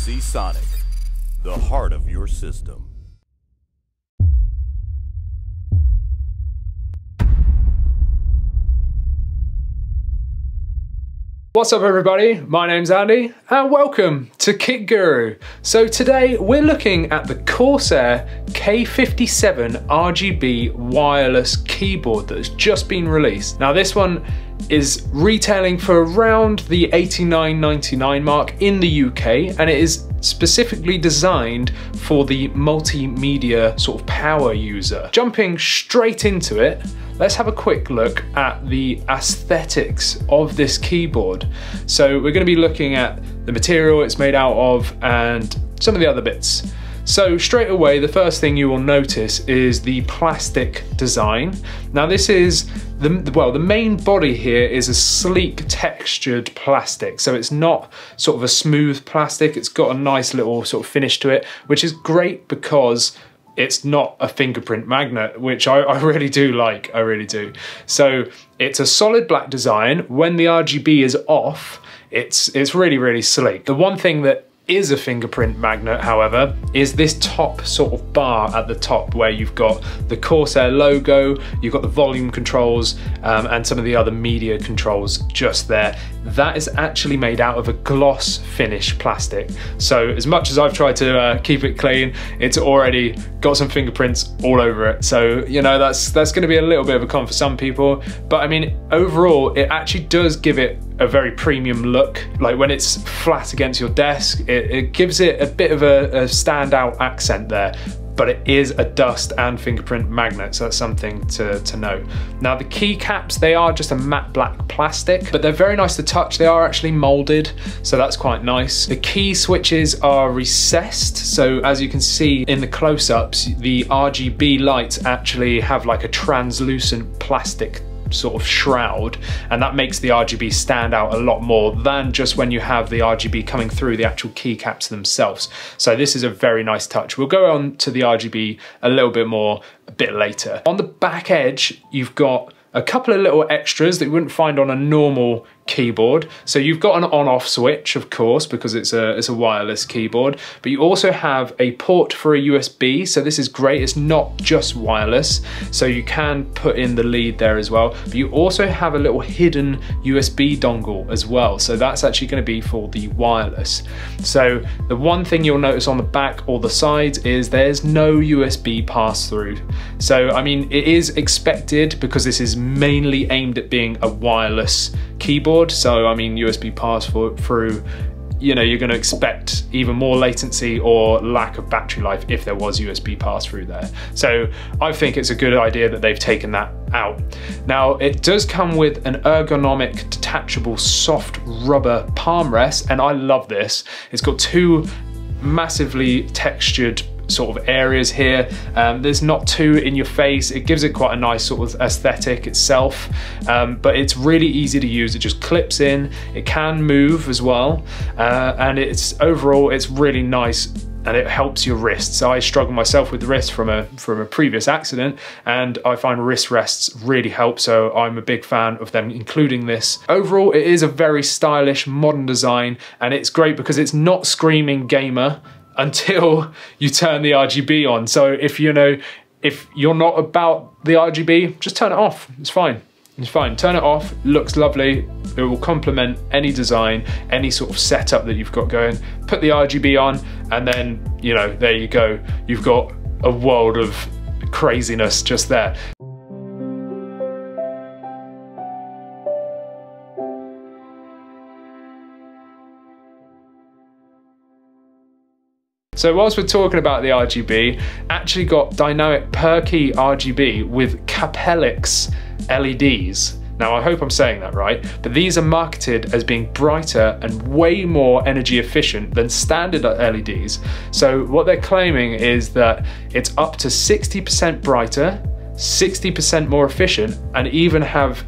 Seasonic, the heart of your system. What's up everybody, my name's Andy and welcome to KitGuru. So today we're looking at the Corsair K57 RGB wireless keyboard that has just been released. Now this one is retailing for around the $89.99 mark in the UK, and it is specifically designed for the multimedia sort of power user. Jumping straight into it, let's have a quick look at the aesthetics of this keyboard. So we're going to be looking at the material it's made out of and some of the other bits. So straight away, the first thing you will notice is the plastic design. Now this is, well, the main body here is a sleek textured plastic. So it's not sort of a smooth plastic. It's got a nice little sort of finish to it, which is great because it's not a fingerprint magnet, which I really do like, I really do. So it's a solid black design. When the RGB is off, it's really, really sleek. The one thing that is a fingerprint magnet, however, is this top sort of bar at the top where you've got the Corsair logo, you've got the volume controls and some of the other media controls just there. That is actually made out of a gloss finish plastic. So as much as I've tried to keep it clean, it's already got some fingerprints all over it. So, you know, that's gonna be a little bit of a con for some people, but I mean, overall, it actually does give it a very premium look. Like when it's flat against your desk, it gives it a bit of a standout accent there, but it is a dust and fingerprint magnet, so that's something to note. Now the keycaps, they are just a matte black plastic, but they're very nice to touch. They are actually molded, so that's quite nice. The key switches are recessed, so as you can see in the close-ups, the RGB lights actually have like a translucent plastic sort of shroud, and that makes the RGB stand out a lot more than just when you have the RGB coming through the actual keycaps themselves. So this is a very nice touch. We'll go on to the RGB a little bit more a bit later. On the back edge, you've got a couple of little extras that you wouldn't find on a normal keyboard. So you've got an on-off switch, of course, because it's a wireless keyboard, but you also have a port for a USB, so this is great. It's not just wireless, so you can put in the lead there as well, but you also have a little hidden USB dongle as well, so that's actually going to be for the wireless. So the one thing you'll notice on the back or the sides is there's no USB pass-through. So I mean, it is expected because this is mainly aimed at being a wireless keyboard, so I mean USB pass through, you know, you're going to expect even more latency or lack of battery life if there was USB pass through there. So I think it's a good idea that they've taken that out. Now it does come with an ergonomic detachable soft rubber palm rest, and I love this. It's got two massively textured sort of areas here. There's not too in your face. It gives it quite a nice sort of aesthetic itself, but it's really easy to use. It just clips in, it can move as well, and it's overall, it's really nice and it helps your wrists. I struggle myself with the wrist from a previous accident, and I find wrist rests really help, so I'm a big fan of them including this. Overall, it is a very stylish, modern design, and it's great because it's not screaming gamer until you turn the RGB on. So if you're not about the RGB, just turn it off, it's fine. It's fine, turn it off, looks lovely. It will complement any design, any sort of setup that you've got going. Put the RGB on and then, you know, there you go. You've got a world of craziness just there. So whilst we're talking about the RGB, actually got dynamic per-key RGB with CAPELLIX LEDs. Now I hope I'm saying that right, but these are marketed as being brighter and way more energy efficient than standard LEDs. So what they're claiming is that it's up to 60% brighter, 60% more efficient, and even have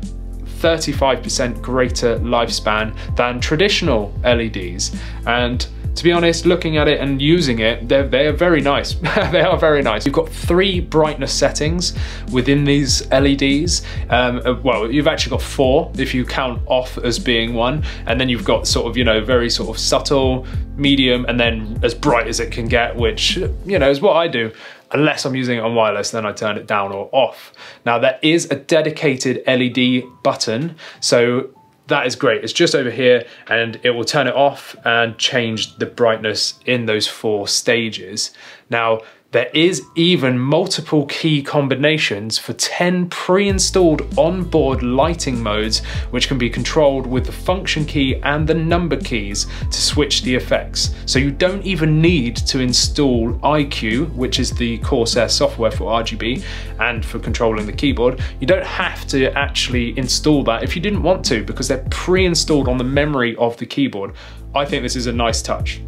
35% greater lifespan than traditional LEDs. And to be honest, looking at it and using it, they are very nice. They are very nice. You've got three brightness settings within these LEDs. Well, you've actually got four if you count off as being one, and then you've got sort of, you know, very sort of subtle, medium, and then as bright as it can get, which, you know, is what I do. Unless I'm using it on wireless, then I turn it down or off. Now there is a dedicated LED button, so that is great. It's just over here and it will turn it off and change the brightness in those four stages. Now, there is even multiple key combinations for 10 pre-installed onboard lighting modes, which can be controlled with the function key and the number keys to switch the effects. So you don't even need to install iCUE, which is the Corsair software for RGB and for controlling the keyboard. You don't have to actually install that if you didn't want to, because they're pre-installed on the memory of the keyboard. I think this is a nice touch.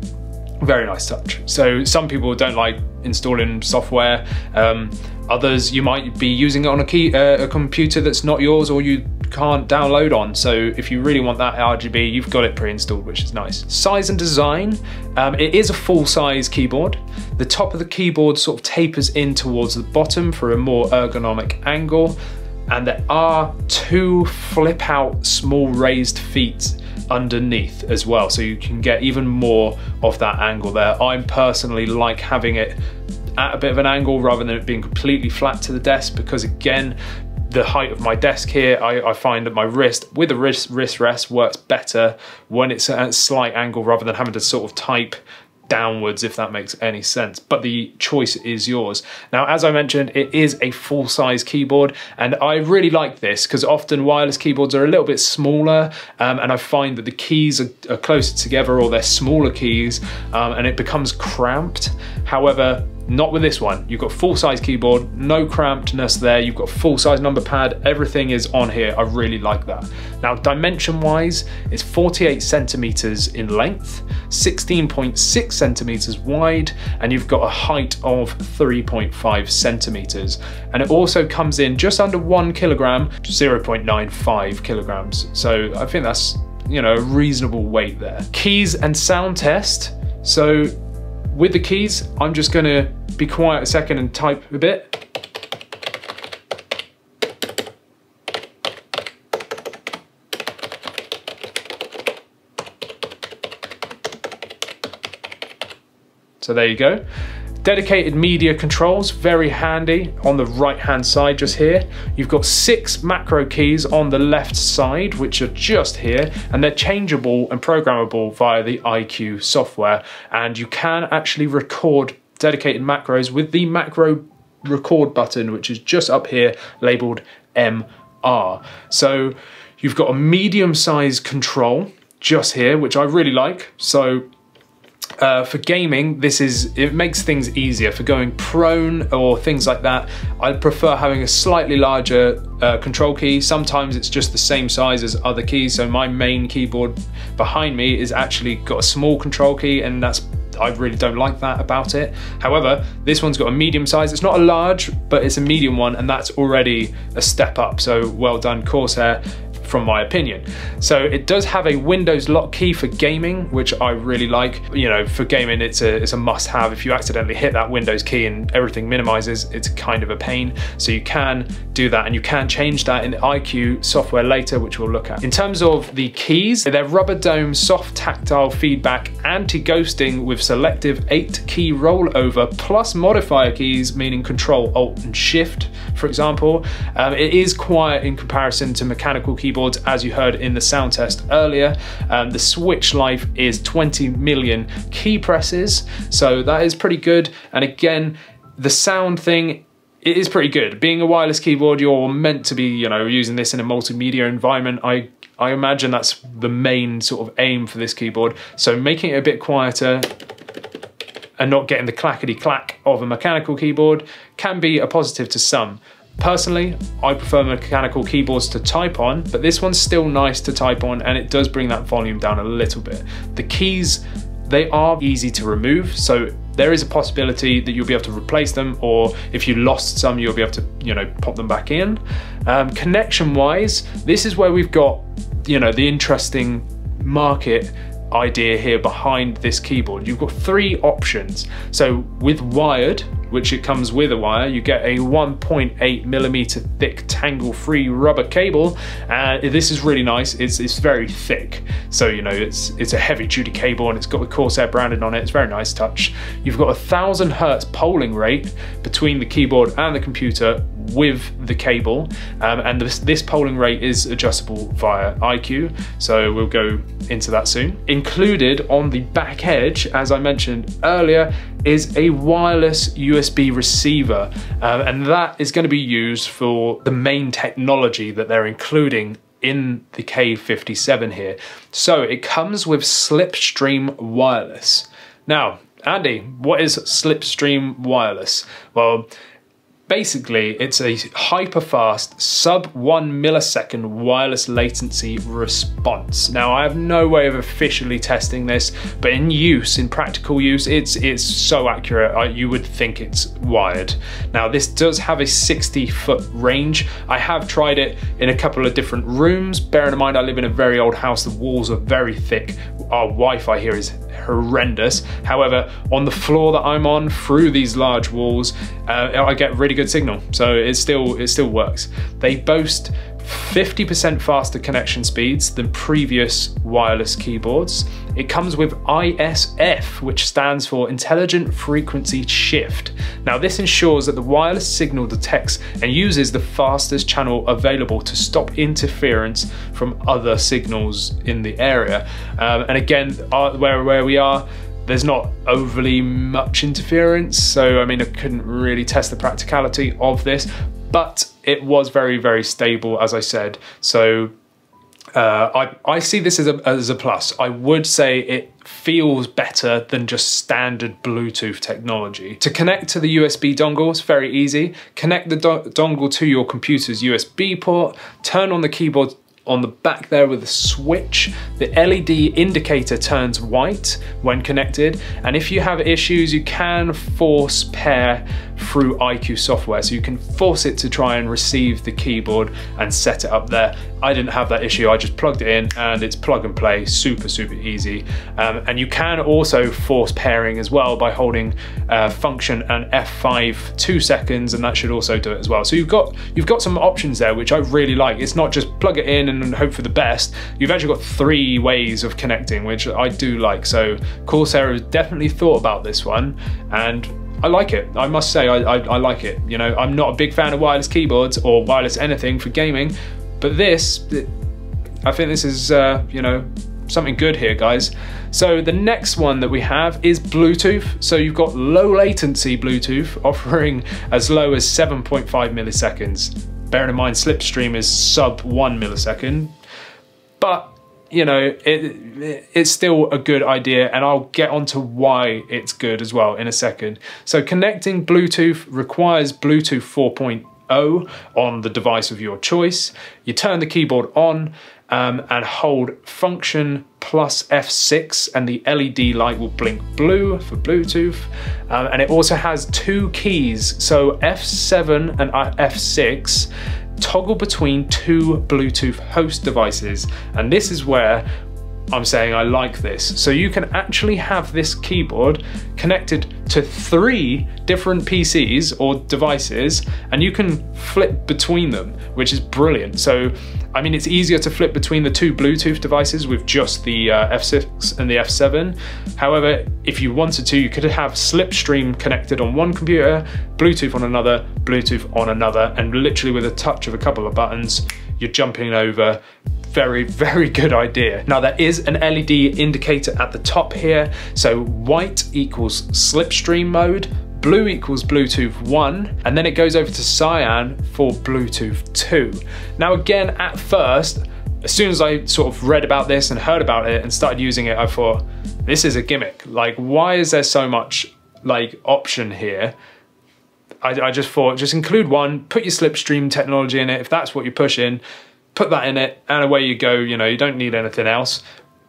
Very nice touch. So some people don't like installing software. Others, you might be using it on a computer that's not yours or you can't download on. So if you really want that RGB, you've got it pre-installed, which is nice. Size and design, it is a full-size keyboard. The top of the keyboard sort of tapers in towards the bottom for a more ergonomic angle. And there are two flip-out small raised feet underneath as well, so you can get even more of that angle there. I personally like having it at a bit of an angle rather than it being completely flat to the desk, because again, the height of my desk here, I find that my wrist with a wrist rest works better when it's at a slight angle rather than having to sort of type downwards, if that makes any sense. But the choice is yours. Now, as I mentioned, it is a full-size keyboard, and I really like this because often wireless keyboards are a little bit smaller, and I find that the keys are closer together, or they're smaller keys, and it becomes cramped. However, not with this one. You've got full-size keyboard, no crampedness there. You've got full-size number pad. Everything is on here. I really like that. Now, dimension-wise, it's 48 centimeters in length, 16.6 centimeters wide, and you've got a height of 3.5 centimeters. And it also comes in just under 1 kilogram, 0.95 kilograms. So I think that's, you know, a reasonable weight there. Keys and sound test. So with the keys, I'm just gonna be quiet a second and type a bit. So there you go. Dedicated media controls, very handy on the right-hand side just here. You've got 6 macro keys on the left side, which are just here, and they're changeable and programmable via the iCUE software. And you can actually record dedicated macros with the macro record button, which is just up here, labeled MR. So you've got a medium-sized control just here, which I really like. So for gaming, it makes things easier for going prone or things like that. I prefer having a slightly larger control key. Sometimes it's just the same size as other keys. So my main keyboard behind me is actually got a small control key, and I really don't like that about it. However, this one's got a medium size. It's not a large, but it's a medium one, and that's already a step up. So well done, Corsair, from my opinion. So it does have a Windows lock key for gaming, which I really like. You know, for gaming, it's a must-have. If you accidentally hit that Windows key and everything minimizes, it's kind of a pain. So you can do that, and you can change that in the iCUE software later, which we'll look at. In terms of the keys, they're rubber dome, soft tactile feedback, anti-ghosting with selective 8-key rollover, plus modifier keys, meaning Control, Alt, and Shift, for example. It is quiet in comparison to mechanical keyboards, as you heard in the sound test earlier. The switch life is 20 million key presses, so that is pretty good. And again, the sound thing, it is pretty good. Being a wireless keyboard, you're meant to be, you know, using this in a multimedia environment. I imagine that's the main sort of aim for this keyboard. So making it a bit quieter and not getting the clackety clack of a mechanical keyboard can be a positive to some. Personally, I prefer mechanical keyboards to type on, but this one's still nice to type on, and it does bring that volume down a little bit. The keys, they are easy to remove, so there is a possibility that you'll be able to replace them, or if you lost some, you'll be able to, you know, pop them back in. Connection-wise, this is where we've got, you know, the interesting market idea here behind this keyboard. You've got three options. So with wired, which it comes with a wire, you get a 1.8mm thick tangle-free rubber cable. This is really nice. It's very thick. So, you know, it's a heavy-duty cable and it's got the Corsair branding on it. It's a very nice touch. You've got a 1000 hertz polling rate between the keyboard and the computer with the cable, and this polling rate is adjustable via iCUE, so we'll go into that soon. Included on the back edge, as I mentioned earlier, is a wireless USB receiver, and that is going to be used for the main technology that they're including in the K57 here. So it comes with Slipstream Wireless. Now, Andy, what is Slipstream Wireless? Well, basically, it's a hyper-fast, sub-1 millisecond wireless latency response. Now, I have no way of officially testing this, but in use, in practical use, it's so accurate, you would think it's wired. Now, this does have a 60-foot range. I have tried it in a couple of different rooms. Bearing in mind, I live in a very old house. The walls are very thick. Our Wi-Fi here is horrendous. However, on the floor that I'm on, through these large walls, I get really good signal, so it still works. They boast 50% faster connection speeds than previous wireless keyboards. It comes with ISF, which stands for Intelligent Frequency Shift. Now, this ensures that the wireless signal detects and uses the fastest channel available to stop interference from other signals in the area. And again, where we are, there's not overly much interference, so I mean, I couldn't really test the practicality of this, but it was very, very stable, as I said. So I see this as a plus. I would say it feels better than just standard Bluetooth technology. To connect to the USB dongle, it's very easy. Connect the dongle to your computer's USB port, turn on the keyboard on the back there with a switch. The LED indicator turns white when connected, and if you have issues, you can force pair through iCUE software, so you can force it to try and receive the keyboard and set it up there. I didn't have that issue. I just plugged it in and it's plug and play, super, super easy. And you can also force pairing as well by holding function and F5 2 seconds, and that should also do it as well. So you've got some options there, which I really like. It's not just plug it in and hope for the best. You've actually got three ways of connecting, which I do like. So Corsair has definitely thought about this one, and I like it. I must say, I like it. You know, I'm not a big fan of wireless keyboards or wireless anything for gaming, but this, I think this is, you know, something good here, guys. So the next one that we have is Bluetooth. So you've got low latency Bluetooth offering as low as 7.5 milliseconds. Bearing in mind, Slipstream is sub 1 millisecond, but you know, it's still a good idea, and I'll get onto why it's good as well in a second. So connecting Bluetooth requires Bluetooth 4.0 on the device of your choice. You turn the keyboard on and hold function plus F6, and the LED light will blink blue for Bluetooth. And it also has two keys, so F7 and F6. Toggle between two Bluetooth host devices, and this is where I'm saying I like this. So you can actually have this keyboard connected to three different PCs or devices, and you can flip between them, which is brilliant. So I mean, it's easier to flip between the two Bluetooth devices with just the F6 and the F7. However, if you wanted to, you could have Slipstream connected on one computer, Bluetooth on another, Bluetooth on another, and literally with a touch of a couple of buttons, you're jumping over. Very, very good idea. Now, there is an LED indicator at the top here. So white equals Slipstream mode, blue equals Bluetooth 1, and then it goes over to cyan for Bluetooth 2. Now again, at first, as soon as I sort of read about this and heard about it and started using it, I thought, this is a gimmick. Like, why is there so much like option here? I just thought, just include one, put your Slipstream technology in it, if that's what you're pushing, put that in it, and away you go, you know, you don't need anything else.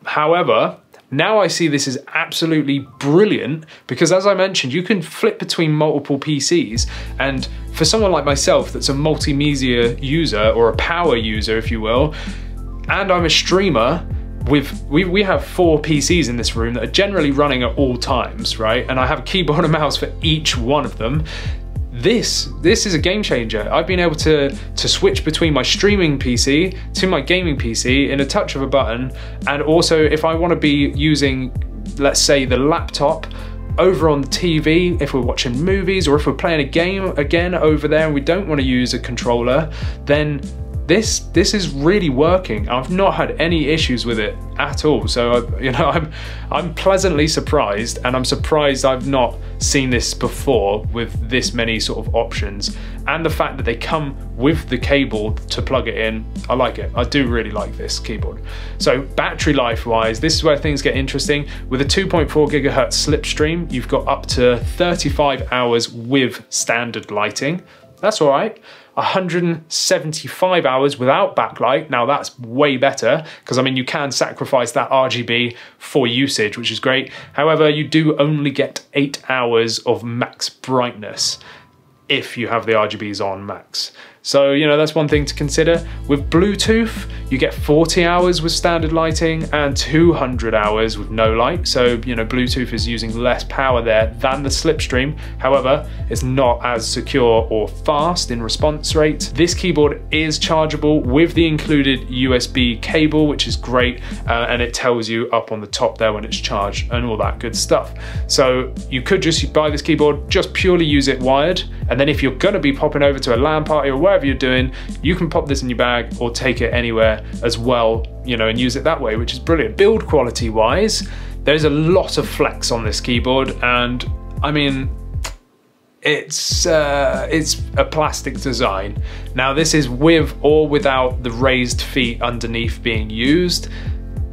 However, now I see this is absolutely brilliant, because as I mentioned, you can flip between multiple PCs, and for someone like myself that's a multimedia user, or a power user if you will, and I'm a streamer, we have four PCs in this room that are generally running at all times, right? And I have a keyboard and mouse for each one of them. This is a game changer. I've been able to switch between my streaming PC to my gaming PC in a touch of a button. And also if I want to be using, let's say, the laptop over on the TV, if we're watching movies or if we're playing a game again over there and we don't want to use a controller, then this is really working. I've not had any issues with it at all. So you know, I'm pleasantly surprised, and I'm surprised I've not seen this before with this many sort of options, and the fact that they come with the cable to plug it in. I like it. I do really like this keyboard. So battery life wise, this is where things get interesting. With a 2.4 gigahertz Slipstream, you've got up to 35 hours with standard lighting. That's all right. 175 hours without backlight. Now that's way better, because I mean, you can sacrifice that RGB for usage, which is great. However, you do only get 8 hours of max brightness if you have the RGBs on max. So, you know, that's one thing to consider. With Bluetooth, you get 40 hours with standard lighting and 200 hours with no light. So, you know, Bluetooth is using less power there than the Slipstream. However, it's not as secure or fast in response rate. This keyboard is chargeable with the included USB cable, which is great. And it tells you up on the top there when it's charged and all that good stuff. So you could just buy this keyboard, just purely use it wired. And then if you're gonna be popping over to a LAN party or whatever, you're doing, you can pop this in your bag or take it anywhere as well, you know, and use it that way, which is brilliant. Build quality wise, there's a lot of flex on this keyboard, and I mean, it's a plastic design. Now this is with or without the raised feet underneath being used.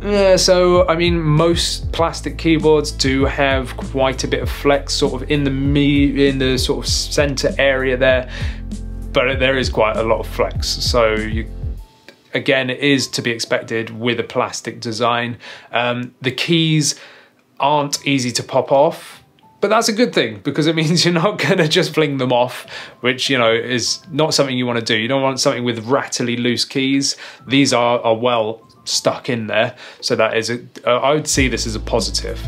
Yeah, so I mean, most plastic keyboards do have quite a bit of flex sort of in the sort of center area there. But there is quite a lot of flex. So you, again, it is to be expected with a plastic design. The keys aren't easy to pop off, but that's a good thing, because it means you're not gonna just fling them off, which, you know, is not something you wanna do. You don't want something with rattly loose keys. These are well stuck in there. So that is, I would see this as a positive.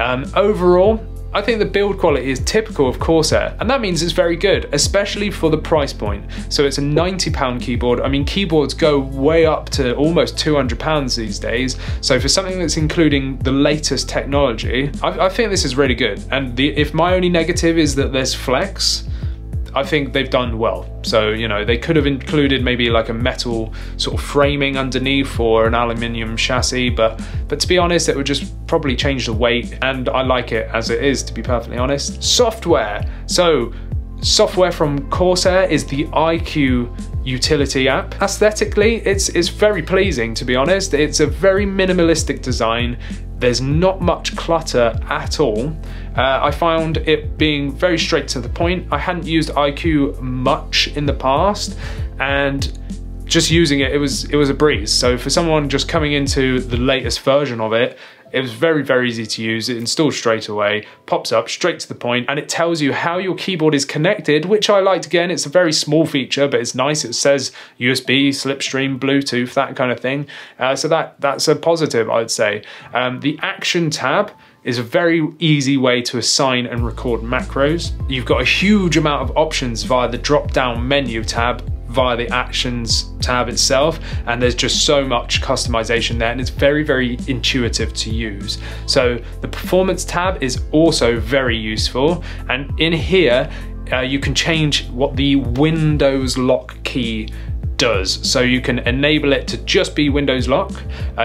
Overall, I think the build quality is typical of Corsair, and that means it's very good, especially for the price point. So it's a £90 keyboard. I mean, keyboards go way up to almost £200 these days. So for something that's including the latest technology, I think this is really good. And if my only negative is that there's flex, I think they've done well. So, you know, they could have included maybe like a metal sort of framing underneath or an aluminium chassis, but to be honest, it would just probably change the weight, and I like it as it is, to be perfectly honest. Software. So software from Corsair is the iCUE utility app. Aesthetically, it's very pleasing, to be honest. It's a very minimalistic design. There's not much clutter at all. I found it being very straight to the point. I hadn't used iCUE much in the past, and just using it, it was a breeze. So for someone just coming into the latest version of it, it was very, very easy to use. It installs straight away, pops up straight to the point, and it tells you how your keyboard is connected, which I liked. Again, it's a very small feature, but it's nice. It says USB, Slipstream, Bluetooth, that kind of thing. So that's a positive, I'd say. The Action tab is a very easy way to assign and record macros. You've got a huge amount of options via the drop-down menu tab, via the Actions tab itself, and there's just so much customization there, and it's very, very intuitive to use. So the Performance tab is also very useful, and in here you can change what the Windows lock key does. So you can enable it to just be Windows lock.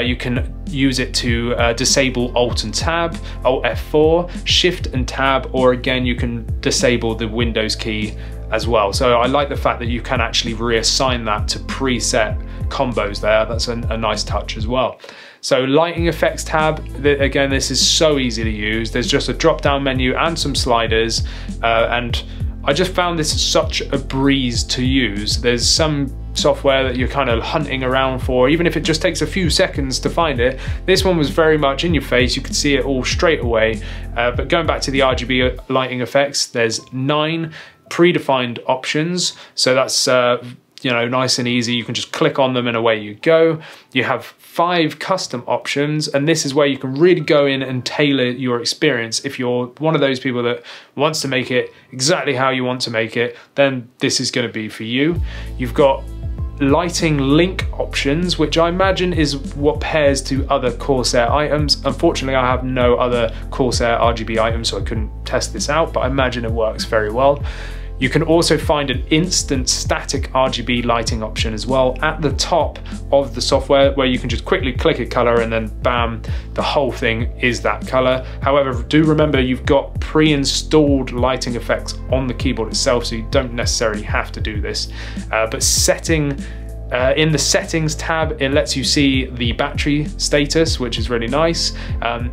You can use it to disable Alt and Tab, Alt F4, Shift and Tab, or again, you can disable the Windows key as well. So I like the fact that you can actually reassign that to preset combos there. That's a nice touch as well. So lighting effects tab, again, this is so easy to use. There's just a drop down menu and some sliders. And I just found this such a breeze to use. There's some software that you're kind of hunting around for, even if it just takes a few seconds to find it. This one was very much in your face. You could see it all straight away. But going back to the RGB lighting effects, there's 9 predefined options. So that's nice and easy. You can just click on them and away you go. You have 5 custom options, and this is where you can really go in and tailor your experience. If you're one of those people that wants to make it exactly how you want to make it, then this is going to be for you. You've got lighting link options, which I imagine is what pairs to other Corsair items. Unfortunately, I have no other Corsair RGB items, so I couldn't test this out, but I imagine it works very well. You can also find an instant static RGB lighting option as well at the top of the software, where you can just quickly click a color and then bam, the whole thing is that color. However, do remember you've got pre-installed lighting effects on the keyboard itself, so you don't necessarily have to do this. But in the settings tab, it lets you see the battery status, which is really nice.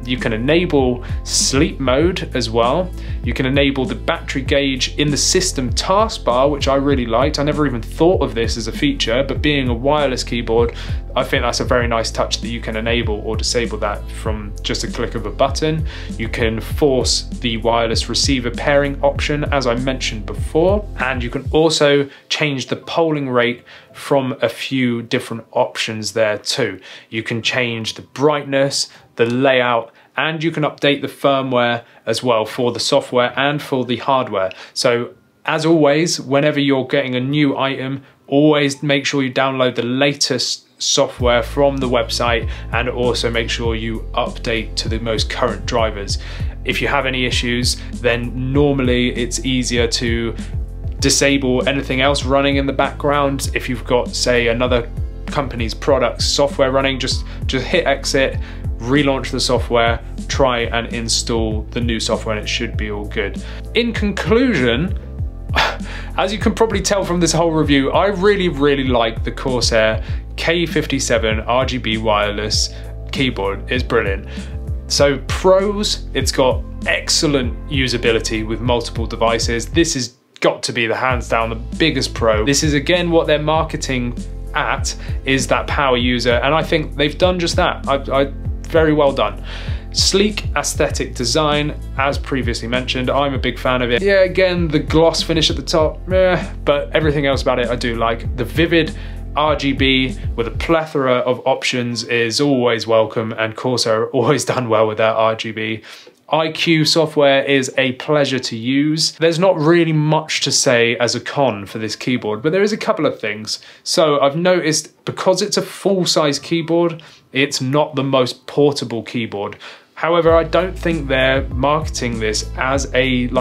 You can enable sleep mode as well. You can enable the battery gauge in the system taskbar, which I really liked. I never even thought of this as a feature, but being a wireless keyboard, I think that's a very nice touch that you can enable or disable that from just a click of a button. You can force the wireless receiver pairing option, as I mentioned before, and you can also change the polling rate from a few different options there too. You can change the brightness, the layout, and you can update the firmware as well for the software and for the hardware. So as always, whenever you're getting a new item, always make sure you download the latest software from the website, and also make sure you update to the most current drivers. If you have any issues, then normally it's easier to disable anything else running in the background. If you've got, say, another company's product software running, just hit exit, relaunch the software, try and install the new software, and it should be all good. In conclusion, as you can probably tell from this whole review, I really, really like the Corsair K57 RGB wireless keyboard. It's brilliant. So pros, it's got excellent usability with multiple devices. This is got to be the hands down the biggest pro. This is again what they're marketing at, is that power user, and I think they've done just that. I very well done. Sleek aesthetic design, as previously mentioned, I'm a big fan of it. Yeah, again, the gloss finish at the top, but everything else about it I do like. The vivid RGB with a plethora of options is always welcome, and Corsair have always done well with their RGB. iCUE software is a pleasure to use. There's not really much to say as a con for this keyboard, but there is a couple of things. So I've noticed, because it's a full-size keyboard, it's not the most portable keyboard. However, I don't think they're marketing this as an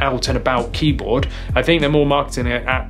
out and about keyboard. I think they're more marketing it at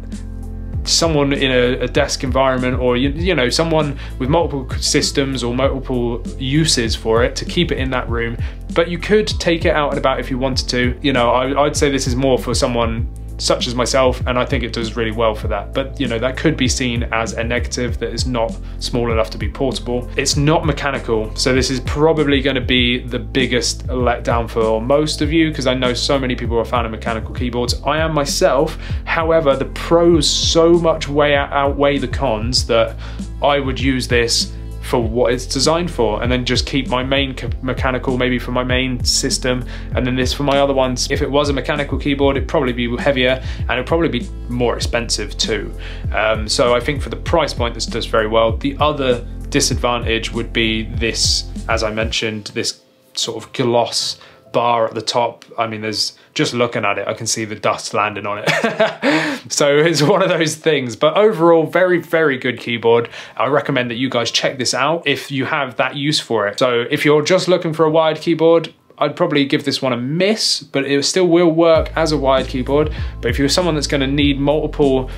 someone in a desk environment, or you know, someone with multiple systems or multiple uses for it, to keep it in that room. But you could take it out and about if you wanted to. You know, I'd say this is more for someone such as myself, and I think it does really well for that. But you know, that could be seen as a negative, that is not small enough to be portable. It's not mechanical, so this is probably going to be the biggest letdown for most of you, because I know so many people are a fan of mechanical keyboards. I am myself. However, the pros so much outweigh the cons that I would use this for what it's designed for, and then just keep my main mechanical maybe for my main system, and then this for my other ones. If it was a mechanical keyboard, it'd probably be heavier, and it'd probably be more expensive too. So I think for the price point, this does very well. The other disadvantage would be this, as I mentioned, this sort of gloss bar at the top. I mean, there's, just looking at it, I can see the dust landing on it. So it's one of those things, but overall, very, very good keyboard. I recommend that you guys check this out if you have that use for it. So if you're just looking for a wired keyboard, I'd probably give this one a miss, but it still will work as a wired keyboard. But if you're someone that's going to need multiple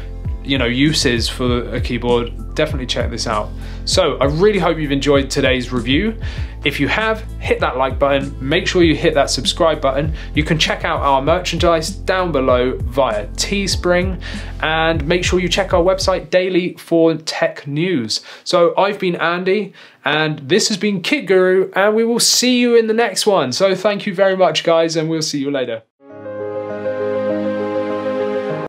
uses for a keyboard, definitely check this out. So I really hope you've enjoyed today's review. If you have, hit that like button, make sure you hit that subscribe button. You can check out our merchandise down below via Teespring, and make sure you check our website daily for tech news. So I've been Andy, and this has been KitGuru, and we will see you in the next one. So thank you very much, guys, and we'll see you later.